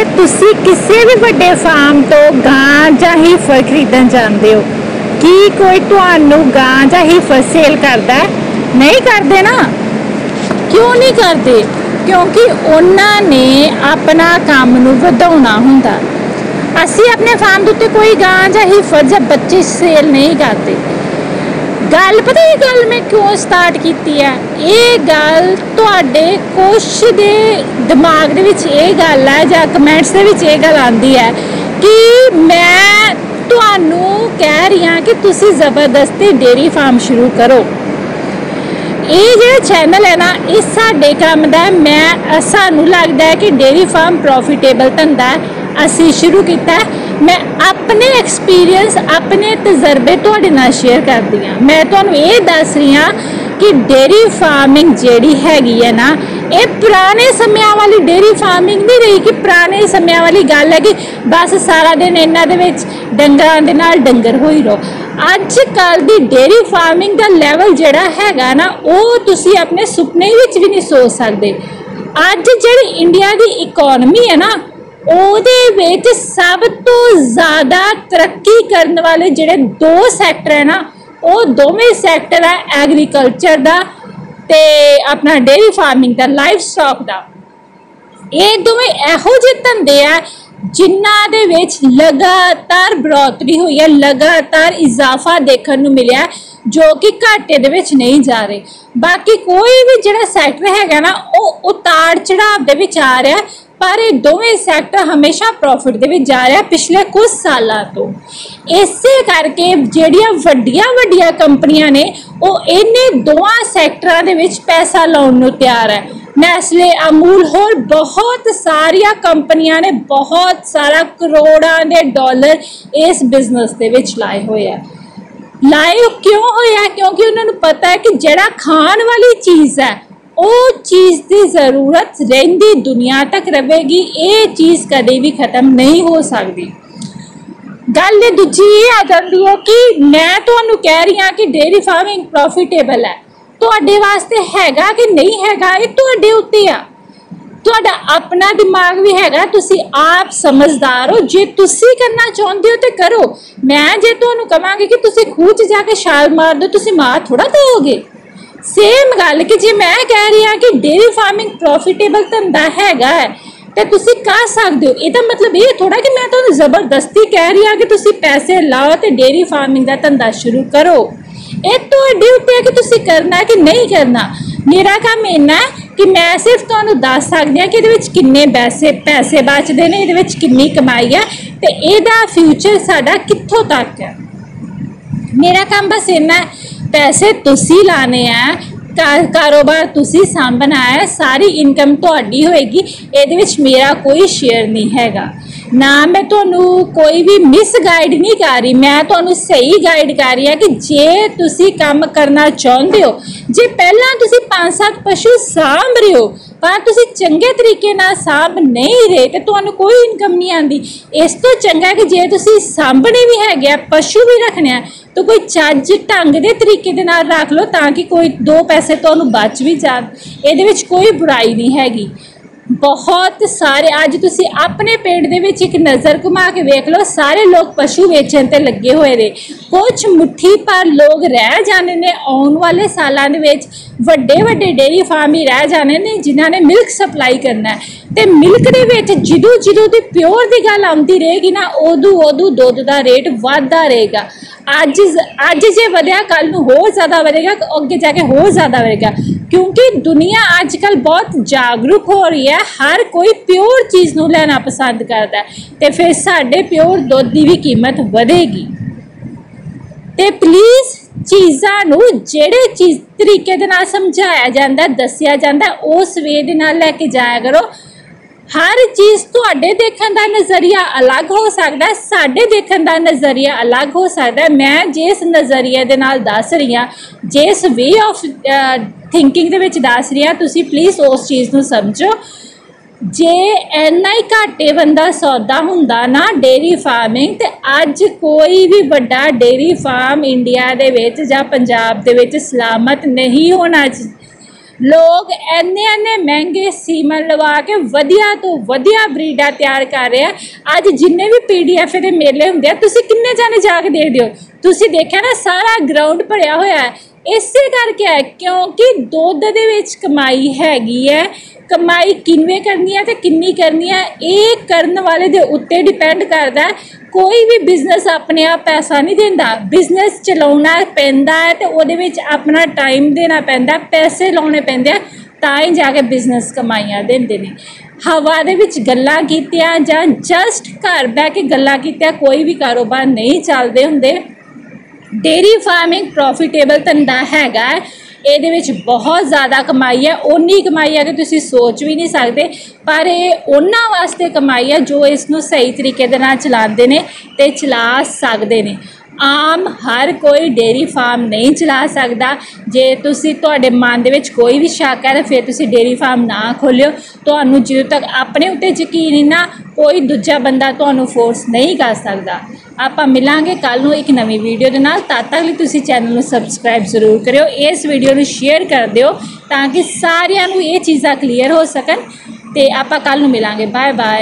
ਜੇ ਤੁਸੀਂ ਕਿਸੇ ਵੀ ਵੱਡੇ ਫਾਰਮ ਤੋਂ ਗਾਂ ਜਾਂ ਹੀਫਰ ਖਰੀਦਣ ਜਾਂਦੇ ਹੋ, ਕੀ ਕੋਈ ਤੁਹਾਨੂੰ ਗਾਂ ਜਾਂ ਹੀਫਰ ਸੇਲ ਕਰਦਾ? नहीं करते ना। क्यों नहीं करते? क्योंकि उन्होंने अपना काम नूं वधाउणा हुंदा। असी अपने फार्म उत्ते कोई गां जां हीफर जां बच्चे सेल नहीं करते। गल पता ये गल मैं क्यों स्टार्ट की है, ये गल तुहाडे कुछ दे दिमाग दे विच ये गल है जां कमेंट्स दे विच ये गल आंदी है कि मैं तुहानू कह रही हाँ कि तुसीं जबरदस्ती डेयरी फार्म शुरू करो। ये जो चैनल है ना, इस साडे काम दा मैं सानू लगदा है कि डेयरी फार्म प्रॉफिटेबल धंधा असी शुरू किया। मैं अपने एक्सपीरियंस अपने तजर्बे तुहाडे नाल शेयर करदी हाँ। मैं तुहानू ये दस रही हाँ कि डेयरी फार्मिंग जिहड़ी हैगी है ना, ये पुराने समियां वाली डेयरी फार्मिंग नहीं रही कि पुराने समियां वाली गल है कि बस सारा दिन इन्हां दे विच डंगरां दे नाल डंगर होई रहो। अजकल की डेयरी फार्मिंग का लैवल जोड़ा है ना, वो तुसी अपने सुपने भी नहीं सोच सकते। अज जी इंडिया की इकोनमी है ना, वो सब तो ज़्यादा तरक्की करने वाले जोड़े दो सैक्टर है ना, वो दोवें सैक्टर है एग्रीकल्चर का ते अपना डेयरी फार्मिंग का, लाइफ स्टॉक का। ये दोवें इहो जे धंधे है जिन्हां दे विच लगातार बढ़ोतरी हुई है, लगातार इजाफा देखने को मिला है, जो कि घाटे दे विच नहीं जा रहे। बाकी कोई भी जिहड़ा सैक्टर है ना, वो उतार चढ़ाव दे विच आ रहा है, पर ये दोवें सैक्टर हमेशा प्रॉफिट दे विच जा रहा है पिछले कुछ सालों तो। इसे करके जिहड़ियां वड्डियां वड्डियां कंपनियां ने वो इन्हां दोवां सैक्टरां दे विच पैसा लाउण नूं तैयार है। नैस्ले, अमूल होर बहुत सारिया कंपनियां ने बहुत सारा करोड़ों के डॉलर इस बिजनेस दे विच लाए हुए है। लाए क्यों होया? क्योंकि उन्होंने पता है कि जड़ा खान वाली चीज़ है, वो चीज़ की जरूरत रहिंदी दुनिया तक रहेगी, ये चीज़ कदे भी खत्म नहीं हो सकती। गल दूजी ये आ जाती है कि मैं तुहानू कह रही हाँ कि डेयरी फार्मिंग प्रॉफिटेबल है, तुहाडे वास्ते हैगा कि नहीं हैगा ये तुहाडे उत्ते आ। तुहाडा अपना दिमाग भी हैगा, तुसी आप समझदार हो, जे तुसी करना चाहते हो तो करो। मैं जे तुहानू कहांगी कि तुसी खूह च जाके छाल मार दो, तुसी मार थोड़ा दोगे। सेम गल कि जे मैं कह रही हाँ कि डेयरी फार्मिंग प्रॉफिटेबल धंधा हैगा तो तुसी कर सकते हो, इहदा मतलब ये थोड़ा कि मैं तुहानू जबरदस्ती कह रही हाँ कि तुसी पैसे लाओ तो डेयरी फार्मिंग का धंधा शुरू करो। ये तो ड्यूटी है कि तुसी करना है कि नहीं करना। मेरा काम इन्ना है कि मैं सिर्फ तुहानू दस सकदी हां कि इहदे विच किन्ने पैसे बचदे ने, इहदे विच किन्नी कमाई है ते इहदा फ्यूचर साडा कित्थों तक है। मेरा काम बस इन्ना है, पैसे तुसी लाने हैं, कारोबार तुसी सांभना है, सारी इनकम तुहाडी होएगी, इहदे विच मेरा कोई शेयर नहीं हैगा। ना मैं तुहानू कोई भी मिस गाइड नहीं कर रही, मैं तुहानू सही गाइड कर रही है कि जे तुसी काम करना चाहते हो, जे पहला तुसी 5-7 पशु सांभ रहे हो पर तुसी चंगे तरीके नाल सांभ नहीं रहे तो तुहानू कोई इनकम नहीं आती। इस तो चंगा है कि जे तुसी सांभने भी है, पशु भी रखने है, तो कोई चज ढंग के तरीके दे नाल रख लो ताकि कोई दो पैसे तुहानू बच भी जाण। इहदे विच कोई बुराई नहीं हैगी। बहुत सारे अज तुसी अपने पेट दे विच एक नज़र घुमा के वेख लो, सारे लोग पशु वेचण ते लगे हुए ने। कुछ मुट्ठी पर लोग रह जाने ने, आने वाले सालों दे विच वड्डे वड्डे डेयरी फार्म ही रह जाने ने जिन्हां ने मिल्क सप्लाई करना है ते मिल्क दे विच जिदों जिदों दी प्योर दी गल आउंदी रहेगी ना, उदों उदों दुध दा रेट वधदा रहेगा। अज जे वधिया कल नूं होर ज़्यादा वधेगा, अगे जाके होर ज़्यादा वधेगा, क्योंकि दुनिया आजकल बहुत जागरूक हो रही है। हर कोई प्योर चीज़ नूं लेना पसंद करता है तो फिर साढ़े प्योर दुध की भी कीमत बढ़ेगी। तो प्लीज़ चीज़ां नूं जिहड़े चीज़ तरीके दे नाल समझाया जाता दस्सिया जाता उस वे दे नाल लैके जाया करो। हर चीज़ तुहाडे देखण दा नज़रिया अलग हो सकदा है, साडे देखण दा नज़रिया अलग हो सकदा है। मैं जिस नज़रिए दे नाल दस रही हाँ, जिस वे ऑफ थिंकिंग दे विच दस रही हाँ, तुसी प्लीज़ उस चीज़ नूं समझो। जे इन्ना ही घाटे बंदा सौदा हुंदा ना डेयरी फार्मिंग ते अज कोई भी वड्डा डेयरी फार्म इंडिया दे विच जां पंजाब दे विच सलामत नहीं होना। लोग इन्ने इन्ने महंगे सीमन लवा के वधिया तो वधिया ब्रीडा तैयार कर रहे हैं। आज जिन्ने भी PDF दे मेले होंगे तुसीं किन्ने जाने जाके देखदे हो, तुसीं देखिया ना सारा ग्राउंड भरिया होया है। इसे करके है क्योंकि दुध दे विच कमाई हैगी है। कमाई किवें करनी है ते किन्नी करनी है ये करने वाले दे उत्ते डिपेंड करता है। कोई भी बिजनेस अपने आप पैसा नहीं देता, बिजनेस चलाना पैंदा है ते ओहदे विच अपना टाइम देना पैंदा, पैसे लाने पैंदे तां ही जाके बिजनेस कमाइयां देंदे ने। हवा दे विच गल्लां कीतियां जां जस्ट घर बैठ के गल्लां कीतियां कोई भी कारोबार नहीं चलदे हुंदे। डेयरी फार्मिंग प्रॉफिटेबल धंधा हैगा, ਇਹਦੇ ਵਿੱਚ बहुत ज़्यादा कमाई है, उन्नी कमाई है कि तुसीं सोच भी नहीं सकते। पर उन्हां वास्ते कमाई है जो इसनूं सही तरीके दे नाल चलांदे ने ते चला सकदे ने। आम हर कोई डेयरी फार्म नहीं चला सकता। जे तुसीं तुहाडे मन दे विच कोई भी शक है फिर तुसीं डेयरी फार्म ना खोलिओ। तुहानूं जिदों तक अपने उत्ते यकीन नहीं ना कोई दूजा बंदा तुहानूं फोर्स नहीं कर सकता। आपां मिलांगे कल नूं इक नवीं वीडियो दे नाल, तद तक लई तुसीं चैनल नूं सबसक्राइब जरूर करिओ, इस वीडियो नूं शेयर कर दिओ ताकि सारियां नूं ये चीज़ां क्लीयर हो सकन। ते आपां कल नूं मिलांगे, बाय बाय।